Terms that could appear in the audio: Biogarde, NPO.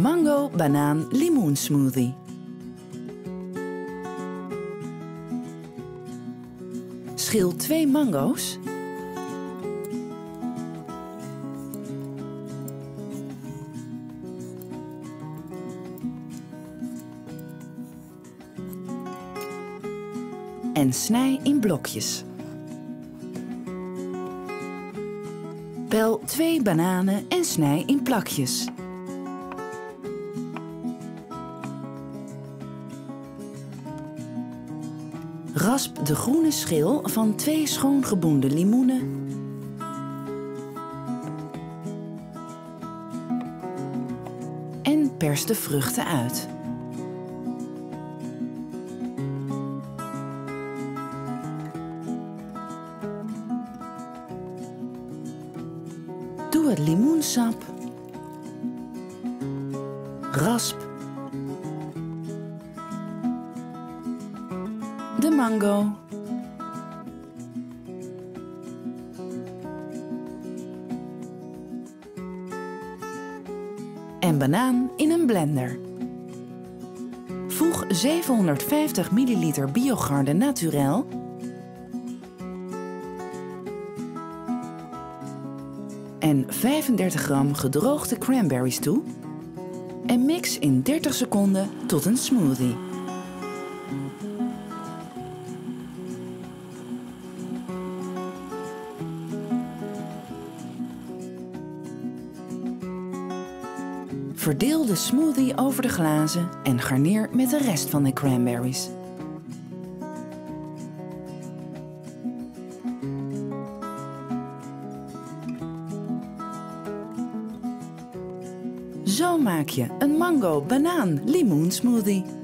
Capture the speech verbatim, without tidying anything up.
Mango banaan limoen smoothie. Schil twee mango's. En snij in blokjes. Pel twee bananen en snij in plakjes. Rasp de groene schil van twee schoongeboende limoenen. En pers de vruchten uit. Doe het limoensap, rasp, de mango en banaan in een blender. Voeg zevenhonderdvijftig milliliter Biogarde Naturel en vijfendertig gram gedroogde cranberries toe en mix in dertig seconden tot een smoothie. Verdeel de smoothie over de glazen en garneer met de rest van de cranberries. Zo maak je een mango-banaan-limoensmoothie.